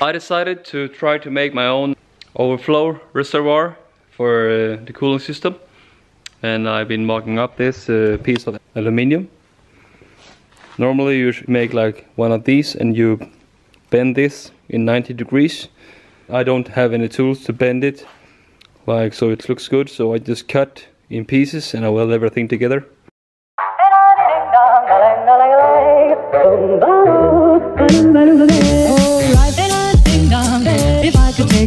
I decided to try to make my own overflow reservoir for the cooling system, and I've been mocking up this piece of aluminium. Normally you should make like one of these and you bend this in 90 degrees. I don't have any tools to bend it like so it looks good, so I just cut in pieces and I weld everything together.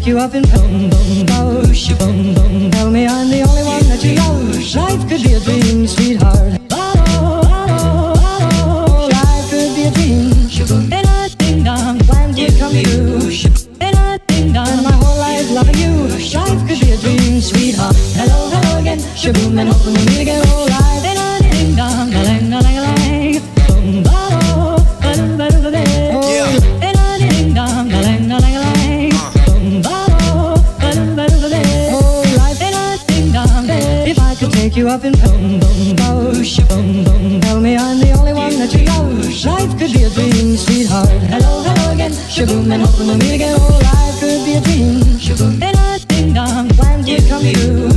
You up in boom boom bosh boom boom. Tell me I'm the only one that you know. Life could be a dream, sweetheart. Oh, oh, oh, life could be a dream. And I ding dong, why do you come you? And I ding dong, my whole life loving you. Life could be a dream, sweetheart. Hello, hello again, shaboom, and hoping we meet again. Oh, life and I ding dong, a lang a lang a lang, boom boom, and I ding dong, a lang a lang a lang. You up in boom boom bosh boom boom. Tell me I'm the only one that you know. Life could be a dream, sweetheart. Hello, hello again, shaboom, and hoping we'll meet again. Oh, life could be a dream, shaboom. And I ding dong, why do you come you?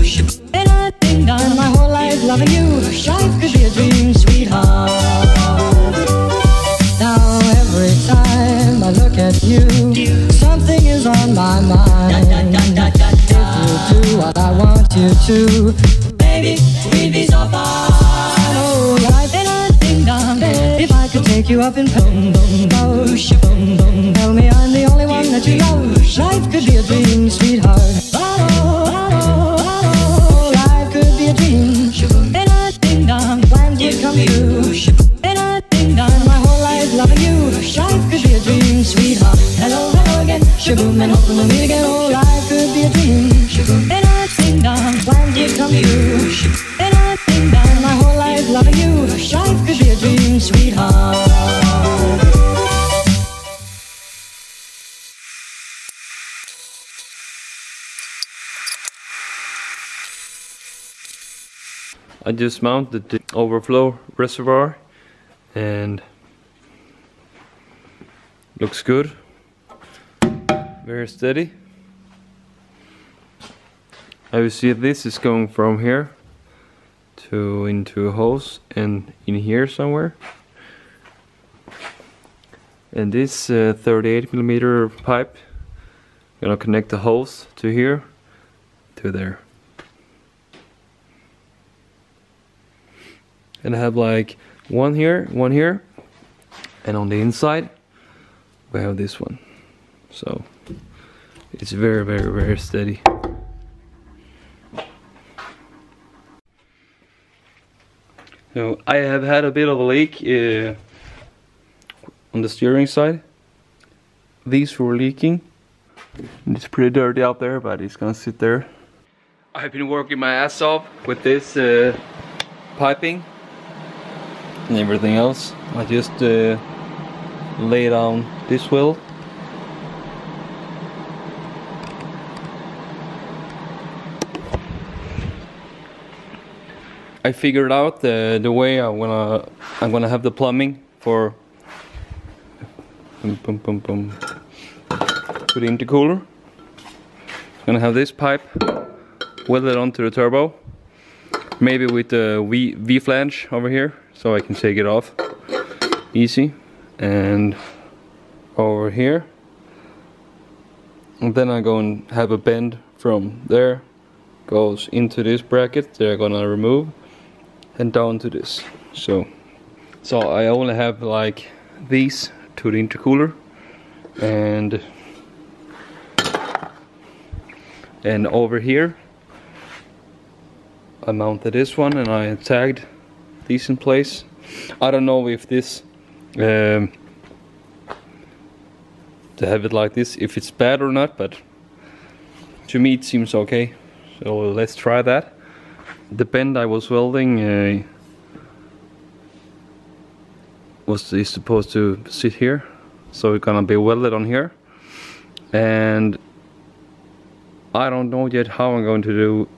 And I ding dong, and my whole life loving you. Life could be a dream, sweetheart. Now every time I look at you, something is on my mind. If you do what I want you to, baby, we'd be so fine. Oh, life and I ding dong. If I could take you up in boom boom bosh boom boom. Tell me I'm the only one that you know. Life could be a dream, sweetheart. Oh, oh, oh, life could be a dream. And I ding dong, why do you come you? And I ding dong, my whole life loving you. Life could be a dream, sweetheart. Hello, hello again, shaboom, and hoping we'll meet again. Oh, life could be a dream. And I ding dong, why do you come you? And I think that my whole life loving you. Life could be a dream, sweetheart. I just mounted the overflow reservoir and looks good, very steady. As you see, this is going from here to into a hose and in here somewhere. And this 38mm pipe, gonna connect the hose to here to there. And I have like one here, and on the inside we have this one. So it's very, very, very steady. So I have had a bit of a leak on the steering side. These were leaking. It's pretty dirty out there, but it's gonna sit there. I've been working my ass off with this piping and everything else. I just lay down this wheel. I figured out the way I'm gonna have the plumbing for the intercooler. I'm gonna have this pipe welded onto the turbo, maybe with the V flange over here, so I can take it off easy, and over here, and then I go and have a bend from there, goes into this bracket. They're gonna remove. And down to this. So I only have like these to the intercooler and over here I mounted this one and I tagged these in place. I don't know if this to have it like this, if it's bad or not, but to me it seems okay, so let's try that. The bend I was welding is supposed to sit here, so it's gonna be welded on here. And I don't know yet how I'm going to do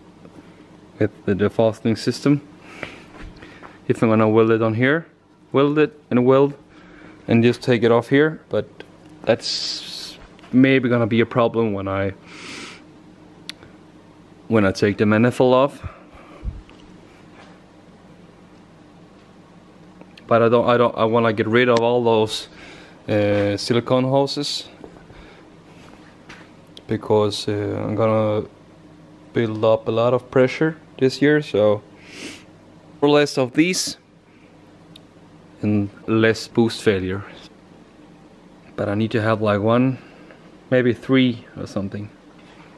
with the fastening system. If I'm gonna weld it on here, weld it and just take it off here, but that's maybe gonna be a problem when I take the manifold off. But I want to get rid of all those silicone hoses, because I'm gonna build up a lot of pressure this year, so for less of these and less boost failure. But I need to have like one, maybe three or something,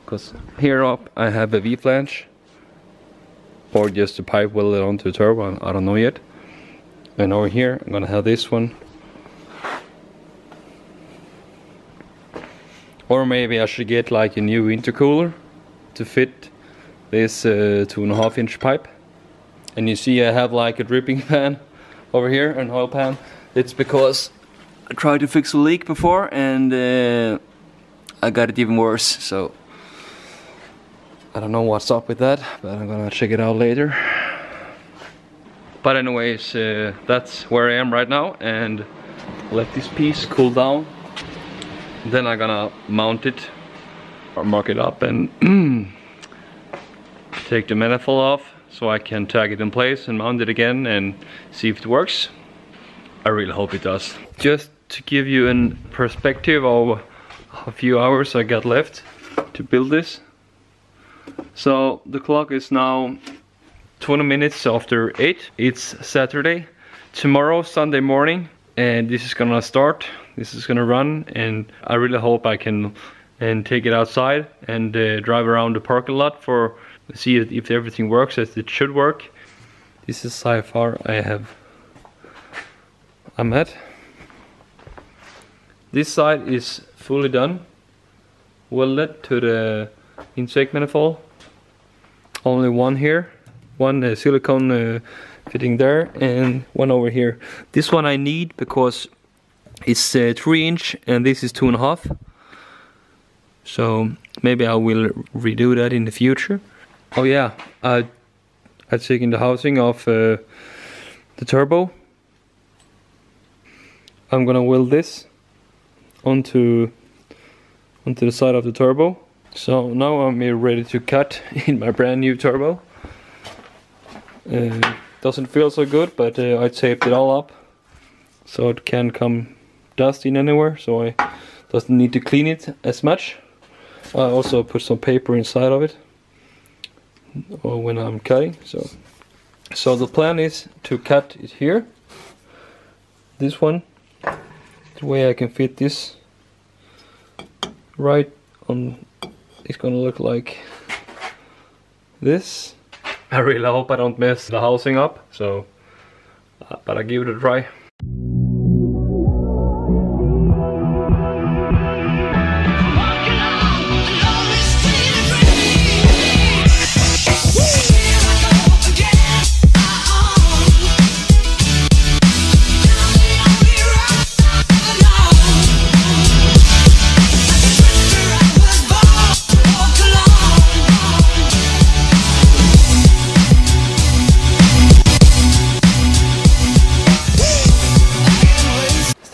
because here up I have a V-flange, or just a pipe welded onto a turbine, I don't know yet. And over here I'm gonna have this one. Or maybe I should get like a new intercooler to fit this 2.5-inch pipe. And you see I have like a dripping pan over here, an oil pan. It's because I tried to fix a leak before and I got it even worse, so I don't know what's up with that, but I'm gonna check it out later. But anyways, that's where I am right now, and let this piece cool down. Then I'm gonna mount it or mark it up and take the manifold off so I can tag it in place and mount it again and see if it works. I really hope it does. Just to give you a perspective of a few hours I got left to build this. So the clock is now 20 minutes after 8. It's Saturday. Tomorrow, Sunday morning, and this is gonna start. This is gonna run, and I really hope I can take it outside and drive around the parking lot for see if everything works as it should work. This is how far I'm at. This side is fully done, welded to the intake manifold. Only one here, one silicone fitting there, and one over here. This one I need because it's 3-inch and this is 2.5, so maybe I will redo that in the future. Oh yeah, I taken the housing off the turbo. I'm gonna weld this onto the side of the turbo. So now I'm ready to cut in my brand new turbo. Doesn't feel so good, but I taped it all up so it can come dust in anywhere, so I doesn't need to clean it as much. I also put some paper inside of it or when I'm cutting. So the plan is to cut it here, this one, the way I can fit this right on. It's gonna look like this. I really hope I don't mess the housing up, so but I give it a try.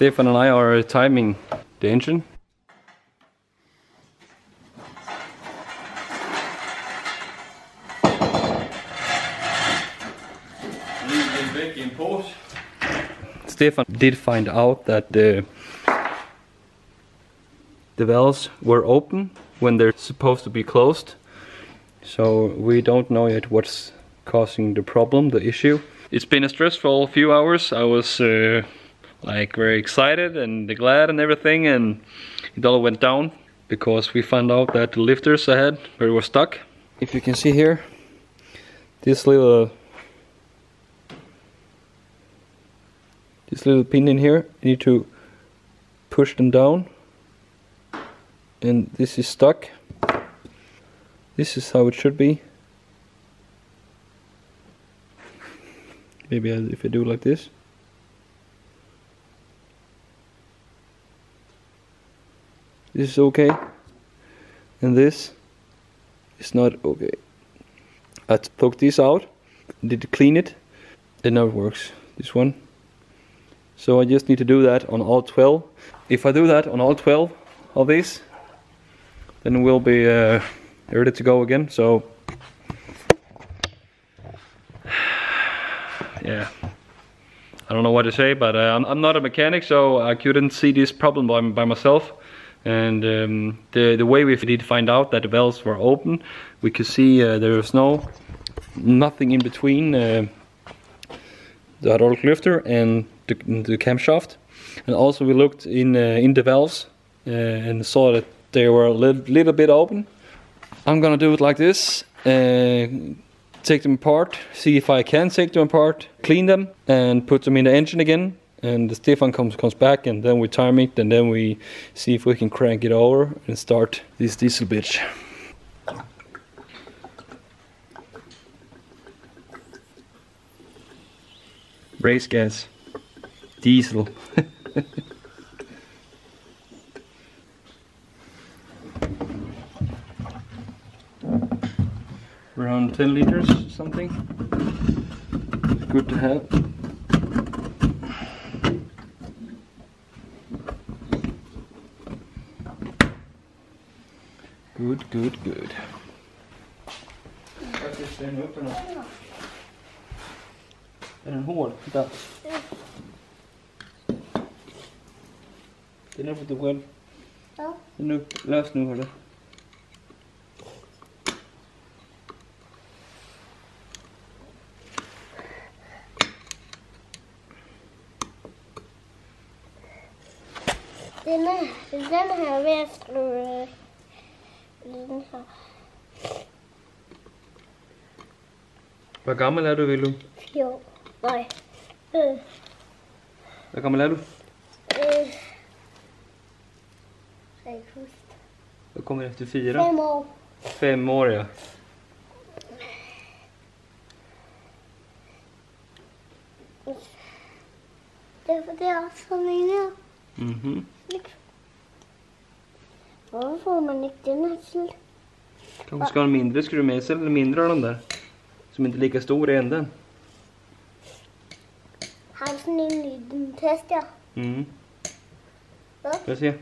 Stefan and I are timing the engine. Stefan did find out that the valves were open when they're supposed to be closed. So we don't know yet what's causing the problem, the issue. It's been a stressful few hours. I was like very excited and glad and everything, and it all went down because we found out that the lifters I had were stuck. If you can see here, this little pin in here, you need to push them down, and this is stuck. This is how it should be. Maybe if I do like this. This is okay, and this is not okay. I took this out, did clean it, and now it works, this one. So I just need to do that on all 12. If I do that on all 12 of these, then we'll be ready to go again. So yeah, I don't know what to say, but I'm not a mechanic, so I couldn't see this problem by myself. And the way we did find out that the valves were open, we could see there was nothing in between the hydraulic lifter and the camshaft. And also we looked in the valves and saw that they were a little bit open. I'm gonna do it like this. Take them apart, see if I can take them apart, clean them and put them in the engine again. And the Stefan comes back, and then we time it, and then we see if we can crank it over and start this diesel bitch. Race gas. Diesel. Around 10 liters or something. Good to have. Good, good, good. Är den hård? Titta. Den är fått upp själv. Ja. Den är upplöst nu, hörde. Den här västra. Hvor gammel er du, Velu? 4 år. Nej. Hvor gammel er du? Jeg husker. Du kommer efter 4? 5 år. 5 år, ja. Det er også for mine. Mhm. Varför får man inte en axel? De ska ha en mindre skruvmejsel, eller mindre av de där. Som inte är lika stor i änden. Här får ni en liten test, ja. Mm. Får jag se.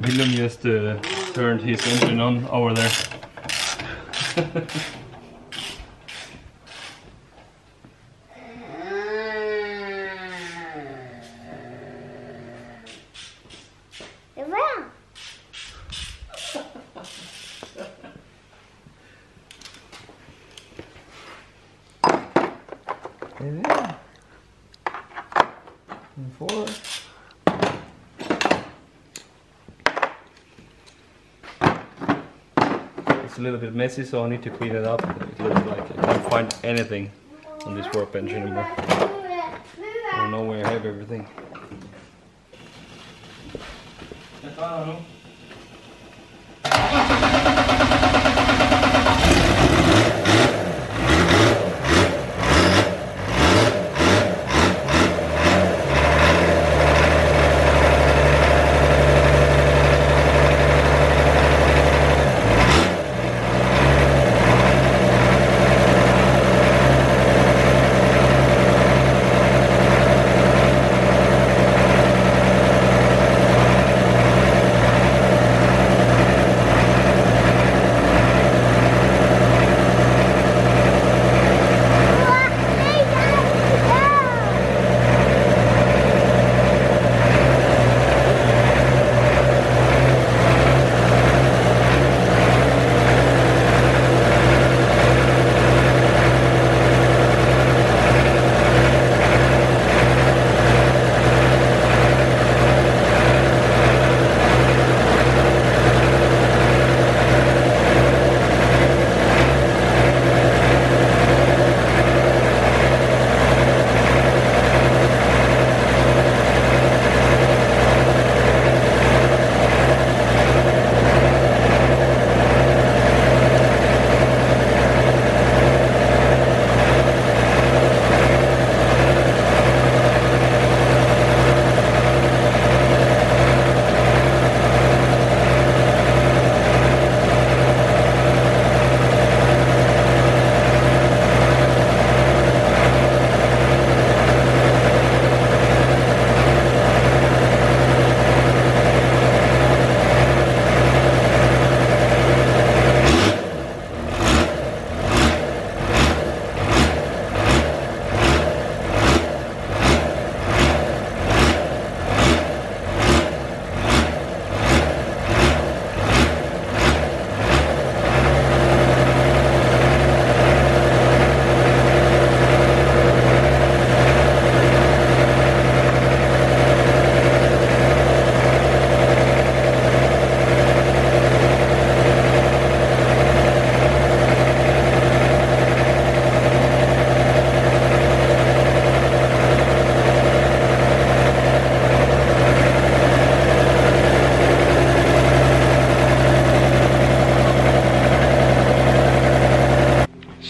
William just turned his engine on over there. And forward. It's a little bit messy, so I need to clean it up. It looks like I can't find anything on this workbench anymore. I don't know where I have everything. I don't know.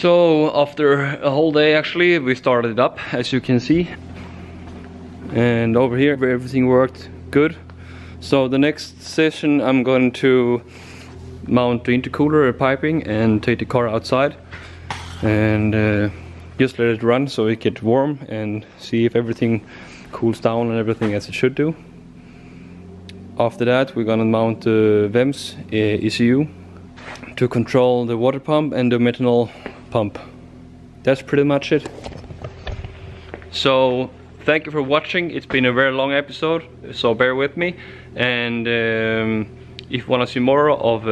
So after a whole day actually, we started up, as you can see. And over here everything worked good. So the next session I'm going to mount the intercooler and piping and take the car outside and just let it run so it gets warm and see if everything cools down and everything as it should do. After that we're gonna mount the VEMS ECU to control the water pump and the methanol pump. That's pretty much it. So thank you for watching. It's been a very long episode, so bear with me. And if you want to see more of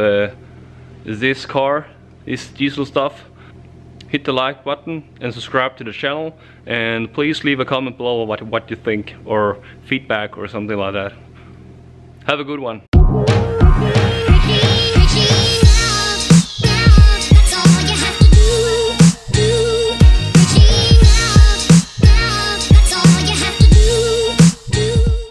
this car, this diesel stuff, hit the like button and subscribe to the channel, and please leave a comment below what you think or feedback or something like that. Have a good one.